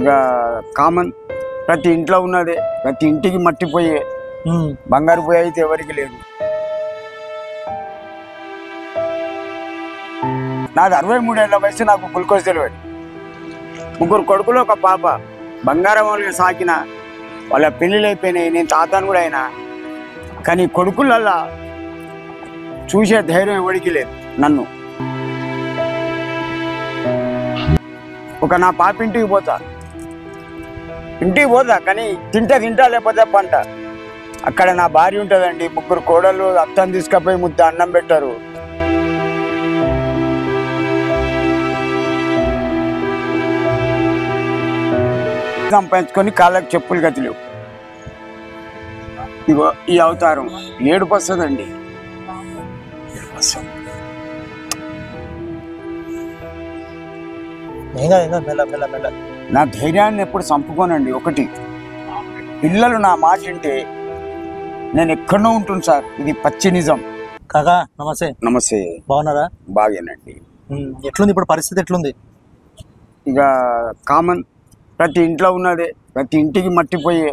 कामन प्रति इंट्लो उन्नदे प्रति इंटिकी मट्टी पोये बंगारू पोये अयिते एवरिकी लेदु। नादि 63 ఏళ్ల వయసు నాకు గ్లూకోజ్ డెలివరీ ముగ్గురు కొడుకులు ఒక పాప బంగారమౌళిని సాకిన వాళ్ళ పెళ్ళిలైపోయినాయి నేను తాతను కూడా అయినా కానీ కొడుకులల్ల చూసే ధైర్యం ఎవడికి లేదు నన్ను ఒక నా పాప ఇంటికి పోతా కానీ తింటా లేకపోతే పంట అక్కడ నా భార్య ఉంటదండి ముగ్గురు కోడళ్ళు అత్తం తీసుకుపోయి ముద్ద అన్నం పెట్టారు संपादुनी काళ్ళకు చెప్పులు గతిలు ఇగో ఈ అవతారం ఏడుపొస్తదండి నేనైనా మెల్ల నా ధైర్యాన్ని ఎప్పుడు సంపుకోనండి ఒకటి పిల్లలు నా మాట అంటే నేను ఎక్కడో ఉంటాను సార్ ఇది పచ్చి నిజం కాగా నమస్తే నమస్తే బాగున్నారా బాగున్నానండి ఎట్లుంది ఇప్పుడు పరిస్థితి ఎట్లుంది ఇక కామన్ ప్రతి ఇంట్లో ఉన్నదే ప్రతి ఇంటికి మట్టి పోయే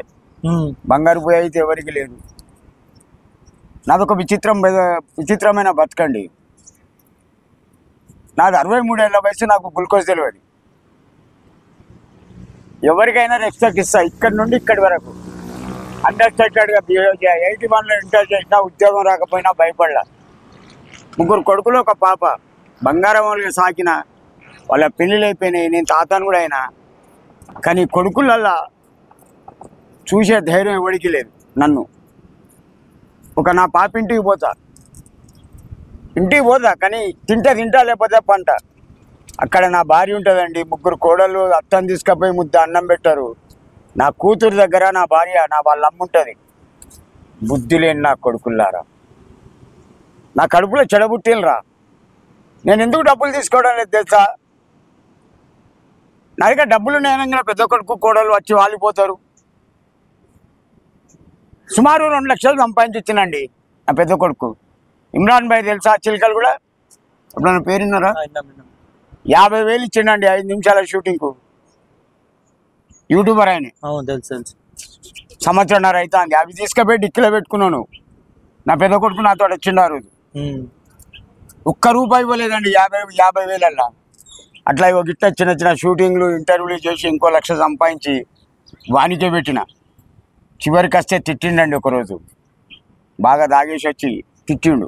బంగారు పోయే అయితే ఎవరికి లేదు నాదొక విచిత్రమైన బతకండి నాది 63 ఏళ్ల వయసు నాకు గ్లూకోజ్ డెలివరీ ఎవరికైనా ఎక్స్ట్రా ఇస్తా ఇక్కడి నుండి ఇక్కడి వరకు అండర్స్టాండెడ్గా బిహేవ్ చేయ 81లో ఇంటర్ చేసినా ఉద్యోగం రాకపోయినా భయపడలా ముగ్గురు కొడుకులు ఒక పాప బంగారమౌళిని సాకిన వాళ్ళ పెళ్ళిలైపోయినాయి నేను తాతను కూడా అయినా కానీ కొడుకులల్లా చూసే ధైర్యం ఎవడికి లేదు నన్ను ఒక నా పాప ఇంటికి పోతా కానీ తింటా లేకపోతే పంట అక్కడ నా భార్య ఉంటదండి ముగ్గురు కోడళ్ళు అత్తం తీసుకుపోయి ముద్ద అన్నం పెట్టారు నా కూతురు దగ్గర నా భార్య నా వాళ్ళ అమ్మ ఉంటుంది బుద్ధి లేని నా కొడుకుల్లారా నా కడుపులో చెడబుట్టిలరా నేను ఎందుకు డబ్బులు తీసుకోవడం లేదు తెలుసా నా దగ్గర డబ్బులు నేనంగా పెద్ద కొడుకు కోడలు వచ్చి వాలిపోతారు సుమారు 2 లక్షలు సంపాదించినండి నా పెద్ద కొడుకు ఇమ్రాన్ భాయ్ తెలుసా చిల్కలు కూడా అప్పుడు నా పేరున్నారా 50,000 ఇచ్చిండండి 5 నిమిషాల షూటింగ్కు యూట్యూబర్ ఆయన సంవత్సరంన్నర అవుతుంది అవి తీసుకుపోయి డిక్కిలో పెట్టుకున్నాను నా పెద్ద కొడుకు నాతో వచ్చిండు ఆ రోజు ఒక్క రూపాయి ఇవ్వలేదండి 50,000 అట్లా ఇక గిట్ట చిన్న చిన్న షూటింగ్లు ఇంటర్వ్యూలు చేసి ఇంకో 1 లక్ష సంపాదించి వానికే పెట్టిన చివరికి వస్తే తిట్టిండండి ఒకరోజు బాగా దాగేసి వచ్చి తిట్టిండు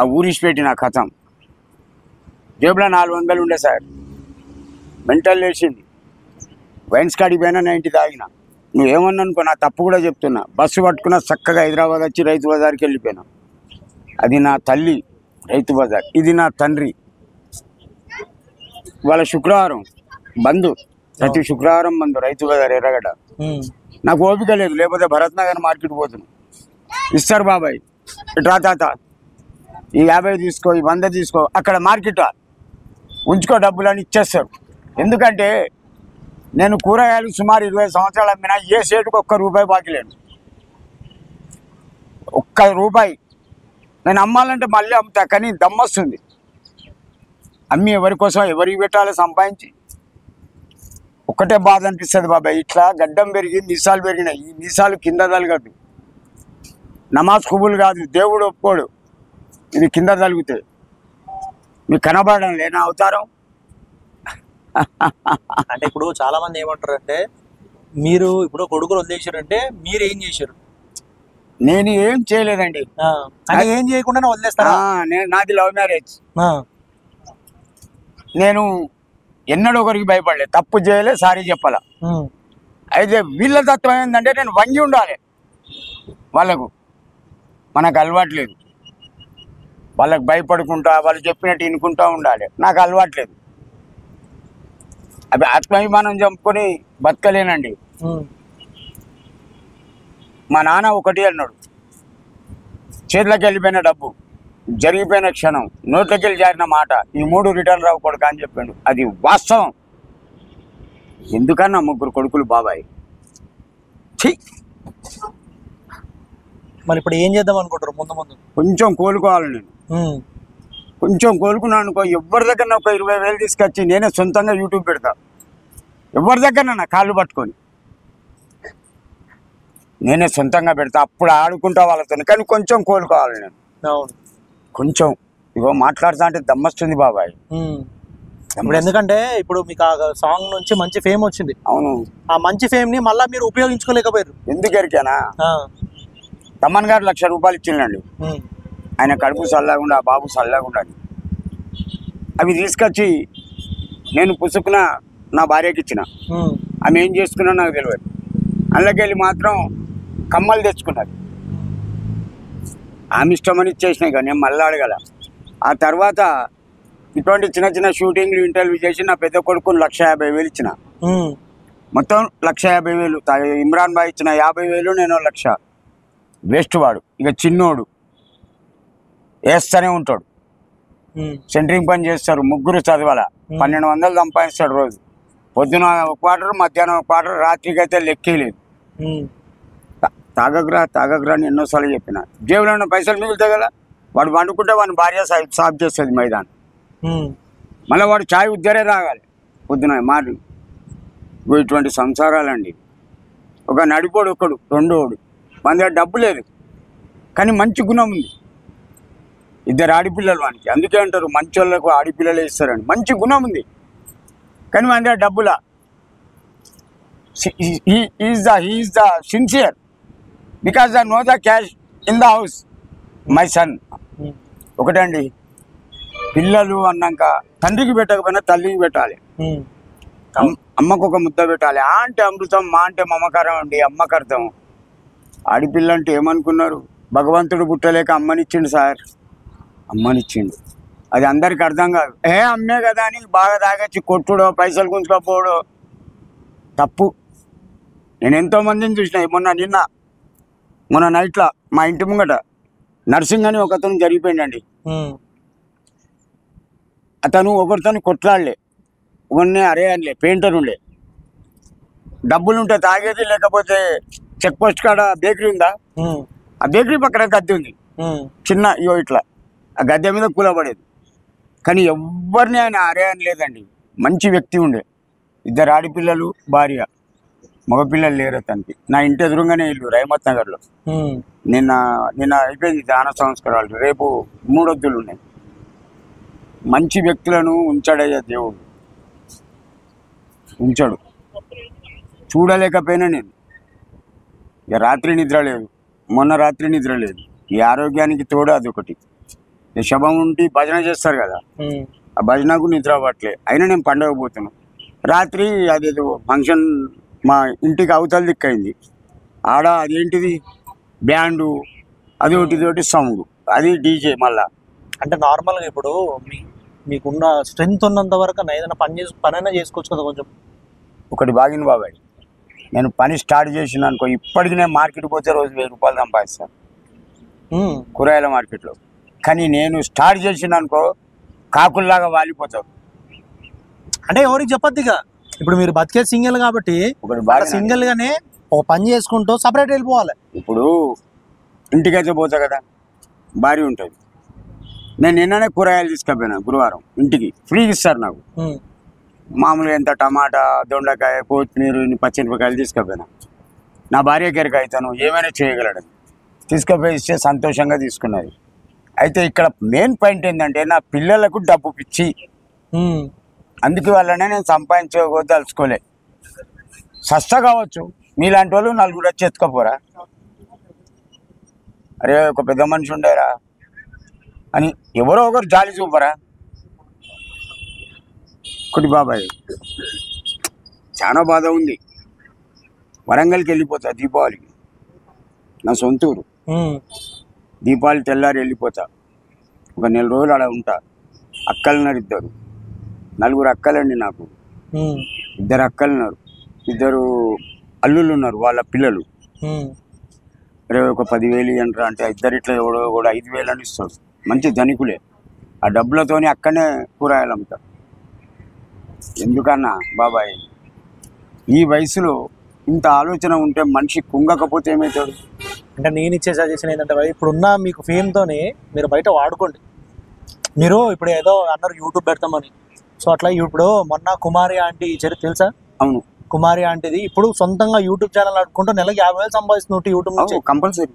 ఆ ఊరిసి పెట్టిన కథం జేబులో 400 ఉండే సార్ మెంటల్ లేచింది వైన్స్ కాడికి పోయినా నా ఇంటి తాగిన నువ్వేమన్నా అనుకో నా తప్పు కూడా చెప్తున్నా బస్సు పట్టుకున్నా చక్కగా హైదరాబాద్ వచ్చి రైతు బజార్కి వెళ్ళిపోయినా అది నా తల్లి రైతు బజార్ ఇది నా తండ్రి వాళ్ళ శుక్రవారం బంధు ప్రతి శుక్రవారం బంధు రైతు బజార్ ఎర్రగడ్డ నాకు ఓపిక లేదు లేకపోతే భరత్ నగర్ మార్కెట్ పోతుంది ఇస్తారు బాబాయ్ ఇట్రా తాత ఈ 50 తీసుకో ఈ 100 తీసుకో అక్కడ మార్కెట్ ఉంచుకో డబ్బులు అని ఇచ్చేస్తారు ఎందుకంటే నేను కూరగాయలు సుమారు 20 సంవత్సరాలు అమ్మినా ఏ సేటుకు ₹1 బాకీ లేదు ₹1 నేను అమ్మాలంటే మళ్ళీ అమ్ముతా కానీ దమ్మొస్తుంది అమ్మి ఎవరి కోసం ఎవరికి పెట్టాలో సంపాదించి ఒక్కటే బాధ అనిపిస్తుంది బాబాయ్ ఇట్లా గడ్డం పెరిగి మీసాలు పెరిగినాయి ఈ మీసాలు కింద తలగదు నమాజ్ కుబుల్ కాదు దేవుడు ఒప్పుకోడు ఇది కింద తలుగుతాయి మీకు కనబడడం లేనా అవతారం అంటే ఇప్పుడు చాలా మంది ఏమంటారు అంటే మీరు ఇప్పుడు కొడుకులు వదిలేశారంటే మీరు ఏం చేశారు నేను ఏం చేయలేదండి ఏం చేయకుండా వదిలేస్తాను నాది లవ్ మ్యారేజ్ నేను ఎన్నడో ఒకరికి భయపడలే తప్పు చేయలే సారీ చెప్పాలా అయితే వీళ్ళ తత్వం ఏంటంటే నేను వంగి ఉండాలి వాళ్ళకు మనకు అలవాట్లేదు వాళ్ళకు భయపడుకుంటా వాళ్ళు చెప్పినట్టు వినుకుంటూ ఉండాలి నాకు అలవాట్లేదు అవి ఆత్మాభిమానం చంపుకొని బతకలేనండి మా నాన్న ఒకటి అన్నాడు చేతిలోకి వెళ్ళిపోయిన డబ్బు జరిగిపోయిన క్షణం నోట్లకెళ్ళి జారిన మాట ఈ 3 రిటర్న్ రావు కొడుకు అని చెప్పాడు అది వాస్తవం ఎందుకన్నా ముగ్గురు కొడుకులు బాబాయ్ మరి ఇప్పుడు ఏం చేద్దాం అనుకుంటారు ముందు కొంచెం కోలుకోవాలి నేను కొంచెం కోలుకున్నాను అనుకో ఎవరి దగ్గర ఒక 20,000 తీసుకొచ్చి నేనే సొంతంగా యూట్యూబ్ పెడతా ఎవరి దగ్గరనన్నా కాళ్ళు పట్టుకొని నేనే సొంతంగా పెడతా అప్పుడు ఆడుకుంటా వాళ్ళతోని కానీ కొంచెం కోలుకోవాలి నేను. అవును కొంచెం ఇగో మాట్లాడతా అంటే దమ్మస్తుంది బాబాయ్. ఇప్పుడు ఎందుకంటే ఇప్పుడు మీకు ఆ సాంగ్ నుంచి మంచి ఫేమ్ వచ్చింది. అవును ఆ మంచి ఫేమ్ ని మళ్ళీ మీరు ఉపయోగించుకోలేకపోయారు. ఎందుకు ఎరికేనా తమ్మన్ గారు ₹1,00,000 ఇచ్చిండండి. ఆయన కడుపు చల్లకుండా బాబు చల్లకుండా అవి తీసుకొచ్చి నేను పుసుకున్న నా భార్యకి ఇచ్చిన. ఆమె ఏం చేసుకున్నా నాకు తెలియదు. అందులోకెళ్ళి మాత్రం కమ్మలు తెచ్చుకున్నది. ఆమె ఇష్టమని ఇచ్చేసినాయి కానీ నేను మళ్ళీ అడగల. ఆ తర్వాత ఇటువంటి చిన్న చిన్న షూటింగ్లు ఇంటర్వ్యూ చేసి నా పెద్ద కొడుకుని ₹1,50,000 ఇచ్చిన. మొత్తం ₹1,50,000 ఇమ్రాన్ భాయ్ ఇచ్చిన ₹50,000 నేను ₹1,00,000 వేస్ట్. వాడు ఇక చిన్నోడు వేస్తూనే ఉంటాడు. సెంటరింగ్ పని చేస్తారు ముగ్గురు చదవాల. $1,200 సంపాదిస్తాడు రోజు. పొద్దున ఒక క్వార్టర్ మధ్యాహ్నం ఒక క్వార్టర్ రాత్రికి అయితే లెక్కే లేదు. తాగగ్రా అని ఎన్నోసార్లు చెప్పిన. జేబులో ఉన్న పైసలు మిగులుతాయి కదా వాడు వండుకుంటే వాడిని భార్య సాఫ్ చేస్తుంది మైదానం. మళ్ళీ వాడు చాయ్ ఉద్దరే తాగాలి పొద్దున మారి. ఇటువంటి సంసారాలండి. ఒక నడిపోడు ఒకడు రెండోడు. మన దగ్గర డబ్బు లేదు కానీ మంచి గుణం ఉంది. ఇద్దరు ఆడిపిల్లలు వానికి. అందుకే అంటారు మంచోళ్ళకు ఆడిపిల్లలే ఇస్తారని. మంచి గుణం ఉంది కానీ మన దగ్గర డబ్బులా. He is the sincere because I know the cash in the house my son. ఒకటండి పిల్లలు అన్నాక తండ్రికి పెట్టకపోయినా తల్లికి పెట్టాలి. అమ్మకు ఒక ముద్ద పెట్టాలి. ఆ అంటే అమృతం, మా అంటే మమకారం అండి. అమ్మకు అర్థం. ఆడిపిల్ల అంటే ఏమనుకున్నారు? భగవంతుడు పుట్టలేక అమ్మనిచ్చిండు సార్, అమ్మనిచ్చిండు. అది అందరికి అర్థం కాదు. ఏ అమ్మే కదా అని బాగా తాగొచ్చి కొట్టుడో పైసలు గుంజుకోపోవడో తప్పు. నేను ఎంతో మందిని చూసిన. మొన్న నైట్లో మా ఇంటి ముంగట నర్సింగ్ అని ఒక అతను జరిగిపోయిందండి. అతను ఒకరితో కొట్లాడలే. ఇవన్నీ అరే అనిలే. పెయింటర్ ఉండే. డబ్బులుంటే తాగేది, లేకపోతే చెక్ పోస్ట్ కాడ బేకరీ ఉందా, ఆ బేకరీ పక్కన గద్దె ఉంది చిన్న ఇయో ఇట్లా. ఆ గద్దె మీద కూలబడేది. కానీ ఎవరిని ఆయన అరే అని లేదండి. మంచి వ్యక్తి ఉండే. ఇద్దరు ఆడిపిల్లలు, భార్య, మగపిల్లలు లేరు అతనికి. నా ఇంటి ఎదురుగానే ఇల్లు రేమత్ నగర్లో. నిన్న అయిపోయింది దాన సంస్కారాలు. రేపు 3 వద్దులు ఉన్నాయి. మంచి వ్యక్తులను ఉంచాడయ్యా దేవుడు, ఉంచాడు. చూడలేకపోయినా నేను. ఇక రాత్రి నిద్ర లేదు. మొన్న రాత్రి నిద్ర లేదు. ఈ ఆరోగ్యానికి తోడు అదొకటి. శవం ఉండి భజన చేస్తారు కదా, ఆ భజనకు నిద్ర అవ్వట్లే. అయినా నేను పండగ పోతున్నాను. రాత్రి అదేదో ఫంక్షన్ మా ఇంటికి అవతల దిక్కైంది. ఆడ అదేంటిది బ్యాండు అదొకటిదొకటి సౌండ్, అది డీజే. మళ్ళా అంటే నార్మల్గా ఇప్పుడు మీకున్న స్ట్రెంగ్త్ ఉన్నంత వరకు ఏదైనా పనైనా చేసుకోవచ్చు కదా కొంచెం. ఒకటి బాగిన బాబాయ్, నేను పని స్టార్ట్ చేసిన అనుకో, ఇప్పటికి నేను మార్కెట్ పోతే రోజు ₹1,000 సంపాదిస్తాను కూరగాయల మార్కెట్లో. కానీ నేను స్టార్ట్ చేసిన అనుకో కాకుల్లాగా వాలిపోతావు. అంటే ఎవరికి చెప్పద్దు. ఇక ఇప్పుడు మీరు బతికే సింగిల్ కాబట్టి సింగిల్ గానే ఒక పని చేసుకుంటూ సపరేట్ వెళ్ళిపోవాలి. ఇప్పుడు ఇంటికైతే పోతా కదా, భారీ ఉంటుంది. నేను నిన్ననే కూరగాయలు తీసుకుపోయినా గురువారం ఇంటికి. ఫ్రీగా ఇస్తారు నాకు మామూలుగా. ఎంత టమాటా, దొండకాయ, కొత్తిమీర, పచ్చిమిరపకాయలు తీసుకుపోయినా. నా భార్య గారికి అవుతాను ఏమైనా చేయగలడని తీసుకుపోయి ఇస్తే సంతోషంగా తీసుకున్నది. అయితే ఇక్కడ మెయిన్ పాయింట్ ఏంటంటే నా పిల్లలకు డబ్బు పిచ్చి. అందుకే వాళ్ళనే నేను సంపాదించుకోదలుచుకోలే. సస్తా కావచ్చు, మీలాంటి వాళ్ళు నలుగురు వచ్చి ఎత్తుకపోరా, అరే ఒక పెద్ద మనిషి ఉండేరా అని ఎవరో ఒకరు జాలి చూపరా. ఒకటి బాబాయ్ చాలా బాధ ఉంది. వరంగల్కి వెళ్ళిపోతా దీపావళికి. నా సొంత ఊరు. దీపావళి తెల్లారి వెళ్ళిపోతా. ఒక 4 రోజులు అలా ఉంటా. అక్కలున్నారు ఇద్దరు. 4 అక్కలండి నాకు. 2 అక్కలున్నారు, 2 అల్లుళ్ళు ఉన్నారు, వాళ్ళ పిల్లలు. రేపు ఒక 10,000 అంటారా అంటే ఇద్దరు ఇట్లా ఎవడో కూడా 5,000 అని ఇస్తాడు. మంచి ధనికులే. ఆ డబ్బులతోనే అక్కడనే కూరగాయలు అమ్ముతారు. ఎందుకన్నా బాబాయ్ ఈ వయసులో ఇంత ఆలోచన ఉంటే మనిషి కుంగకపోతే ఏమవుతాడు? అంటే నేను ఇచ్చే సజెషన్ ఏంటంటే ఇప్పుడున్న మీకు ఫేమ్తోనే మీరు బయట వాడుకోండి. మీరు ఇప్పుడు ఏదో అన్నారు యూట్యూబ్ పెడతామని. సో అట్లా ఇప్పుడు మొన్న కుమారి ఆంటీ తెలుసా అవును కుమారి ఆంటీది ఇప్పుడు సొంతంగా యూట్యూబ్ ఛానల్ నడుపుకుంటూ నెలకి 50,000 సంపాదిస్తున్నట్టు యూట్యూబ్ నుంచి కంపల్సరీ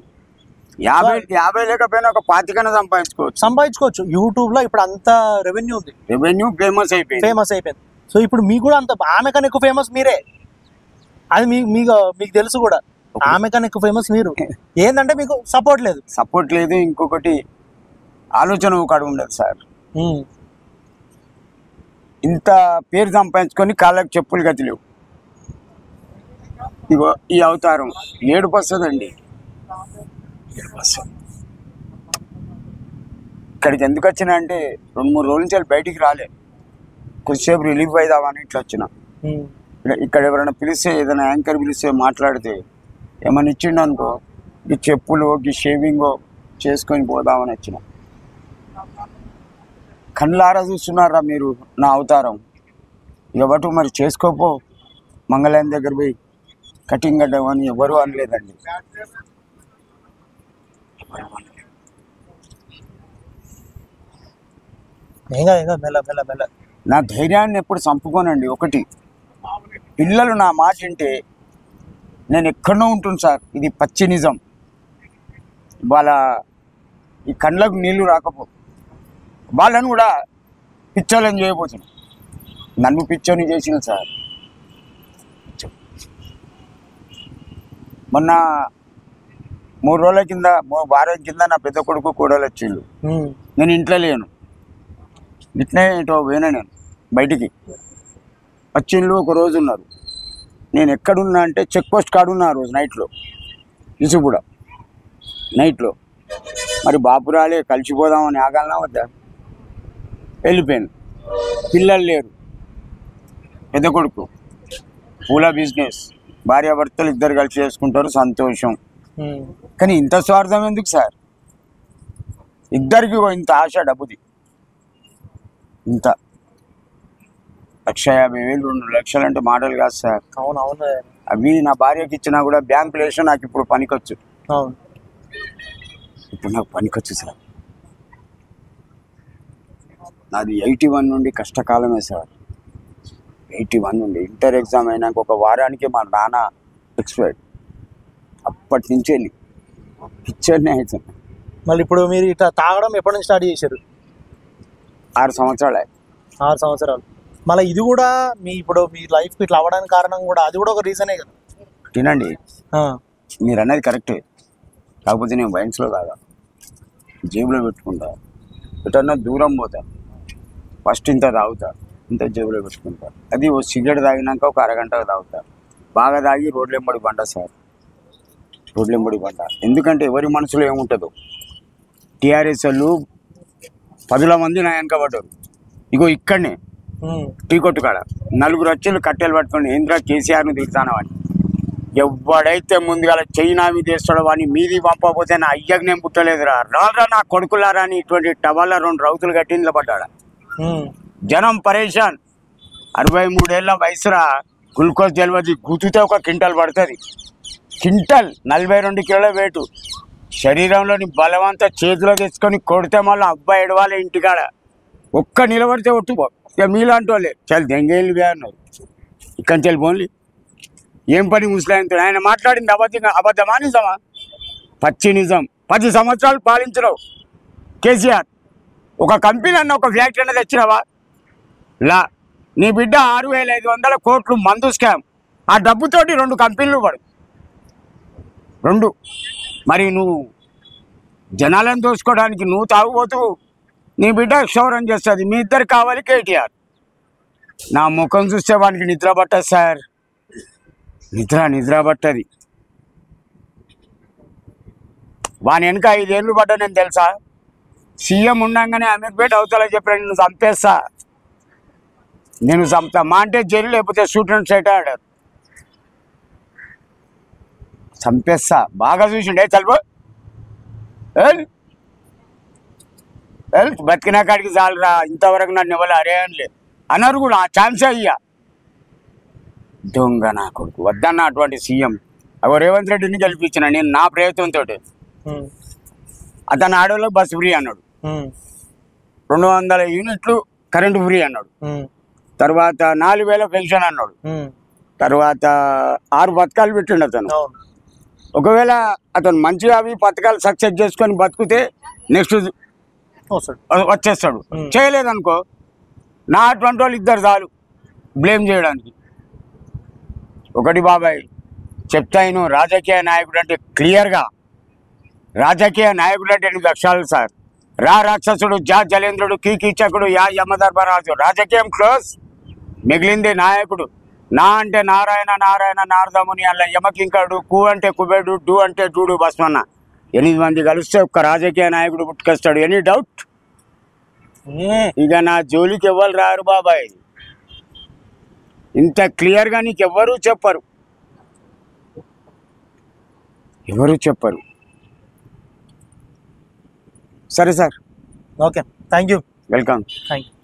50 లేకపోయినా ఒక 10 కన్నా సంపాదించుకోవచ్చు యూట్యూబ్ లో ఇప్పుడు అంత రెవెన్యూ ఉంది రెవెన్యూ ఫేమస్ అయిపోయింది సో ఇప్పుడు మీ కూడా అంత ఆమెకన్నా ఎక్కువ ఫేమస్ మీరే అది మీకు తెలుసు కూడా ఆమెకన్నా ఎక్కువ ఫేమస్ మీరు ఏందంటే మీకు సపోర్ట్ లేదు ఇంకొకటి ఆలోచన ఒకటి ఉండదు సార్ ఇంత పేరు సంపాదించుకొని కాళ్ళకి చెప్పులు గతిలేవు ఇగో ఈ అవతారం ఏడుపొస్తుందండి ఇక్కడికి ఎందుకు వచ్చినా అంటే 2-3 రోజుల నుంచి బయటికి రాలే కొద్దిసేపు రిలీఫ్ అయిదామని ఇట్లా వచ్చిన ఇక్కడ ఎవరైనా పిలిస్తే ఏదైనా యాంకర్ పిలిస్తే మాట్లాడితే ఏమైనా ఇచ్చిండు అనుకో ఈ చెప్పులు ఈ షేవింగో చేసుకొని పోదామని వచ్చిన కళ్ళారా చూస్తున్నారా మీరు నా అవతారం ఎవరు మరి చేసుకోపో మంగళాయం దగ్గర పోయి కటింగ్ కట్టడం అని ఎవరు అనలేదండి నా ధైర్యాన్ని ఎప్పుడు చంపుకోనండి ఒకటి పిల్లలు నా మాట అంటే నేను ఎక్కడో ఉంటుంది సార్ ఇది పచ్చి నిజం వాళ్ళ ఈ కళ్ళకు నీళ్లు రాకపో వాళ్ళని కూడా పిచ్చోళ్ళని చేయబోతున్నాను నన్ను పిచ్చోని చేసిన సార్ మొన్న 3 రోజుల కింద 3 వారాల కింద నా పెద్ద కొడుకు కూడలు వచ్చిండు నేను ఇంట్లో లేను ఇట్నే ఇటో పోయినా నేను బయటికి వచ్చిండ్లు ఒక రోజు ఉన్నారు నేను ఎక్కడున్నా అంటే చెక్ పోస్ట్ కాడున్నా ఆ రోజు నైట్లో ఇసుగూడ నైట్లో మరి బాపురాలే కలిసిపోదామని ఆగాలనా వద్దా వెళ్ళిపోయాను పిల్లలు లేరు పెద్ద కొడుకు పూల బిజినెస్ భార్యాభర్తలు ఇద్దరు కలిసి చేసుకుంటారు సంతోషం కానీ ఇంత స్వార్థం ఎందుకు సార్ ఇద్దరికి ఇంత ఆశ డబ్బుది ఇంత 1,50,000 2,00,000 అంటే మాటలు కాదు సార్ అవునవును అవి నా భార్యకి ఇచ్చినా కూడా బ్యాంకు లేసిన నాకు ఇప్పుడు పనికొచ్చు సార్ నాది 81 నుండి కష్టకాలమే సార్ 81 నుండి ఇంటర్ ఎగ్జామ్ అయినాక ఒక వారానికి మా నాన్న ఎక్స్పైర్డ్ అప్పటి నుంచి వెళ్ళి కిచెన్ అవుతుంది మళ్ళీ ఇప్పుడు మీరు ఇట్లా తాగడం ఎప్పటి నుంచి స్టార్ట్ చేశారు 6 సంవత్సరాలు మళ్ళీ ఇది కూడా మీ ఇప్పుడు మీ లైఫ్ ఇట్లా అవ్వడానికి కారణం కూడా అది కూడా ఒక రీజనే కదా తినండి మీరు అనేది కరెక్టే కాకపోతే నేను వైన్స్లో తాగా జేబులో పెట్టుకుంటా ఎటన్నా దూరం పోతా ఫస్ట్ ఇంత తాగుతా ఇంత జేబులో పెట్టుకుంటా అది ఓ సిగరెట్ తాగినాక ఒక అరగంట తాగుతా బాగా తాగి రోడ్లెంబడి పంట సార్ రోడ్లెంబడి పంట ఎందుకంటే ఎవరి మనసులో ఏముంటుందో టీఆర్ఎస్ వాళ్ళు 10,000 మంది నా వెనకబడ్డారు ఇగో ఇక్కడనే టీ కొట్టు కాడ 4 వచ్చేళ్ళు కట్టెలు పట్టుకొని ఏంద్రా కేసీఆర్ను తిరుగుతానవాడిని ఎవడైతే ముందుగా చైనా మీద వేస్తాడో వాడిని మీది పంపకపోతే నా అయ్యకు నేను పుట్టలేదురా రాదురా నా కొడుకులారా అని ఇటువంటి టవల్ల 2 రౌతులు కట్టి ఇంట్లో పడ్డాడు జనం పరేషాన్ 63 ఏళ్ళ వయసురా గ్లూకోజ్ డెలివరీ గుర్తుతో ఒక క్వింటల్ పడుతుంది క్వింటల్ 42 కిలోల వేటు శరీరంలోని బలవంత చేతిలో తెచ్చుకొని కొడితే మళ్ళీ అబ్బాయి ఎడవాలి ఇంటికాడ ఒక్క నిలబడితే ఒట్టుకో ఇక మీలాంటి వాళ్ళే చాలా దెంగేళ్ళు అన్నారు ఇక్కడి నుంచి వెళ్ళిపోన్లే ఏం పని ముసలాయనతో ఆయన మాట్లాడింది అబద్ధమా నిజమా పచ్చి నిజం 10 సంవత్సరాలు పాలించరావు కేసీఆర్ ఒక కంపెనీ అన్న ఒక ఫ్యాక్టరీ అన్న తెచ్చినావా లా నీ బిడ్డ 6,500 కోట్లు మందు స్కామ్ ఆ డబ్బుతోటి 2 కంపెనీలు పడు 2 మరి నువ్వు జనాలను దోసుకోవడానికి నువ్వు తాగుపోతూ నీ బిడ్డ క్షౌరం చేస్తుంది మీ ఇద్దరు కావాలి కేటీఆర్ నా ముఖం చూస్తే వానికి నిద్ర పట్టదు సార్ నిద్ర పట్టది వాని వెనుక 5 ఏళ్ళు పడ్డా నేను తెలుసా సీఎం ఉండగానే అమీర్పేట అవుతాలో చెప్పాను నేను చంపేస్తా మా అంటే జైలు లేకపోతే స్టూడెంట్ సెట్ ఆడారు చంపేస్తా బాగా చూసిండే చల్పో బతికినా కాడికి చాలరా ఇంతవరకు నన్ను ఇవ్వాలి అరే అనిలే అన్నారు కూడా ఆ ఛాన్సే అయ్యా దొంగ నా కొడుకు వద్దన్న అటువంటి సీఎం అవి రేవంత్ రెడ్డిని గెలిపించిన నేను నా ప్రయత్నంతో అతను ఆడోళ్ళు బస్సు ఫ్రీ అన్నాడు 200 యూనిట్లు కరెంటు ఫ్రీ అన్నాడు తర్వాత 4,000 పెన్షన్ అన్నాడు తర్వాత 6 పథకాలు పెట్టిండు అతను. ఒకవేళ అతను మంచిగా అవి పథకాలు సక్సెస్ చేసుకొని బతుకుతే నెక్స్ట్ వచ్చేస్తాడు, చేయలేదనుకో నా అటువంటి వాళ్ళు ఇద్దరు చాలు బ్లేమ్ చేయడానికి. ఒకటి బాబాయ్ చెప్తాను, రాజకీయ నాయకుడు అంటే క్లియర్గా రాజకీయ నాయకుడు అంటే 8 లక్షలు సార్. రా రాక్షసుడు, జా జలేంద్రుడు, కీకీచకుడు, యా యమధర్మరాజు, రాజకీయం క్లోజ్. మిగిలింది నాయకుడు. నా అంటే నారాయణ నారాయణ నారదముని, అలా యమకింకరుడు, కు అంటే కుబేడు, డు అంటే డూడు బస్మన్న. 8 మంది కలిస్తే ఒక్క రాజకీయ నాయకుడు పుట్టుకొస్తాడు. Any doubt? ఇక నా జోలికి ఎవ్వరు రారు బాబాయ్. ఇంత క్లియర్గా నీకు ఎవ్వరూ చెప్పరు, ఎవరు చెప్పరు. సరే sir, okay, thank you, welcome, thank you.